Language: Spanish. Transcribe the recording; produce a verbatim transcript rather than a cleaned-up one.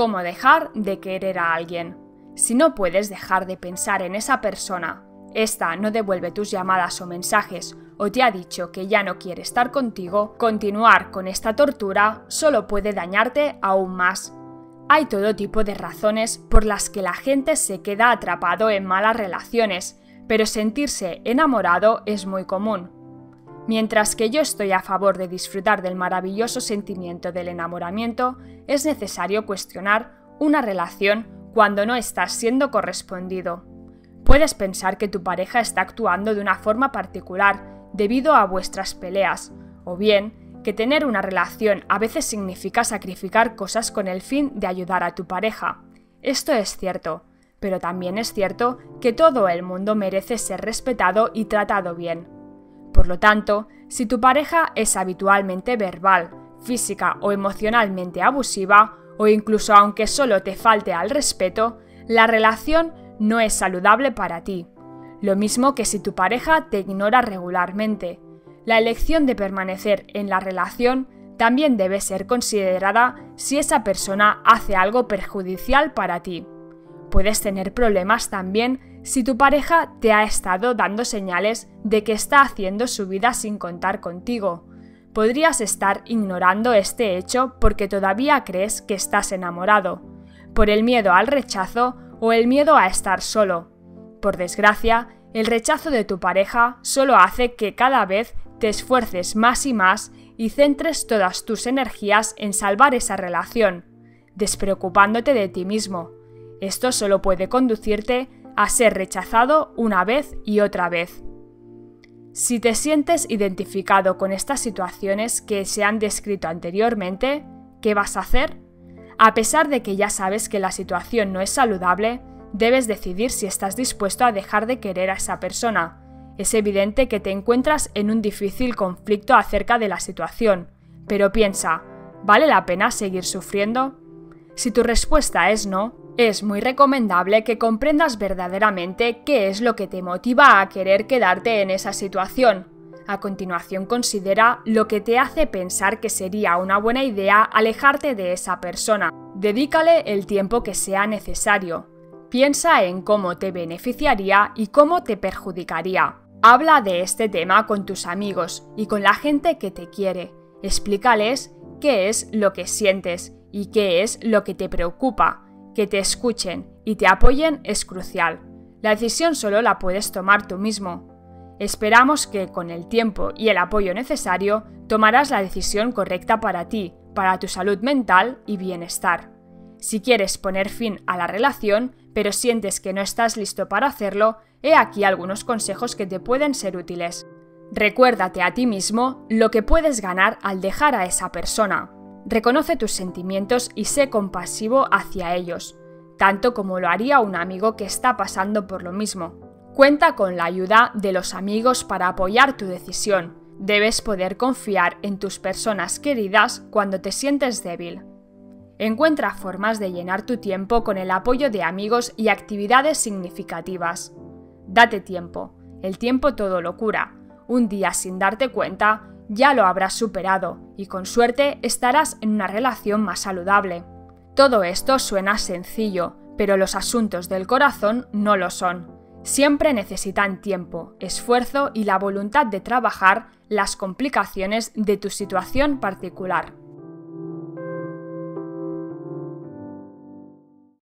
cómo dejar de querer a alguien. Si no puedes dejar de pensar en esa persona, esta no devuelve tus llamadas o mensajes, o te ha dicho que ya no quiere estar contigo, continuar con esta tortura solo puede dañarte aún más. Hay todo tipo de razones por las que la gente se queda atrapado en malas relaciones, pero sentirse enamorado es muy común. Mientras que yo estoy a favor de disfrutar del maravilloso sentimiento del enamoramiento, es necesario cuestionar una relación cuando no estás siendo correspondido. Puedes pensar que tu pareja está actuando de una forma particular debido a vuestras peleas, o bien que tener una relación a veces significa sacrificar cosas con el fin de ayudar a tu pareja. Esto es cierto, pero también es cierto que todo el mundo merece ser respetado y tratado bien. Por lo tanto, si tu pareja es habitualmente verbal, física o emocionalmente abusiva, o incluso aunque solo te falte al respeto, la relación no es saludable para ti. Lo mismo que si tu pareja te ignora regularmente. La elección de permanecer en la relación también debe ser considerada si esa persona hace algo perjudicial para ti. Puedes tener problemas también si tu pareja te ha estado dando señales de que está haciendo su vida sin contar contigo. Podrías estar ignorando este hecho porque todavía crees que estás enamorado, por el miedo al rechazo o el miedo a estar solo. Por desgracia, el rechazo de tu pareja solo hace que cada vez te esfuerces más y más y centres todas tus energías en salvar esa relación, despreocupándote de ti mismo. Esto solo puede conducirte a ser rechazado una vez y otra vez. Si te sientes identificado con estas situaciones que se han descrito anteriormente, ¿qué vas a hacer? A pesar de que ya sabes que la situación no es saludable, debes decidir si estás dispuesto a dejar de querer a esa persona. Es evidente que te encuentras en un difícil conflicto acerca de la situación, pero piensa, ¿vale la pena seguir sufriendo? Si tu respuesta es no, es muy recomendable que comprendas verdaderamente qué es lo que te motiva a querer quedarte en esa situación. A continuación, considera lo que te hace pensar que sería una buena idea alejarte de esa persona. Dedícale el tiempo que sea necesario. Piensa en cómo te beneficiaría y cómo te perjudicaría. Habla de este tema con tus amigos y con la gente que te quiere. Explícales qué es lo que sientes y qué es lo que te preocupa. Que te escuchen y te apoyen es crucial. La decisión solo la puedes tomar tú mismo. Esperamos que con el tiempo y el apoyo necesario tomarás la decisión correcta para ti, para tu salud mental y bienestar. Si quieres poner fin a la relación, pero sientes que no estás listo para hacerlo, he aquí algunos consejos que te pueden ser útiles. Recuérdate a ti mismo lo que puedes ganar al dejar a esa persona. Reconoce tus sentimientos y sé compasivo hacia ellos, tanto como lo haría un amigo que está pasando por lo mismo. Cuenta con la ayuda de los amigos para apoyar tu decisión. Debes poder confiar en tus personas queridas cuando te sientes débil. Encuentra formas de llenar tu tiempo con el apoyo de amigos y actividades significativas. Date tiempo. El tiempo todo lo cura. Un día sin darte cuenta, ya lo habrás superado y con suerte estarás en una relación más saludable. Todo esto suena sencillo, pero los asuntos del corazón no lo son. Siempre necesitan tiempo, esfuerzo y la voluntad de trabajar las complicaciones de tu situación particular.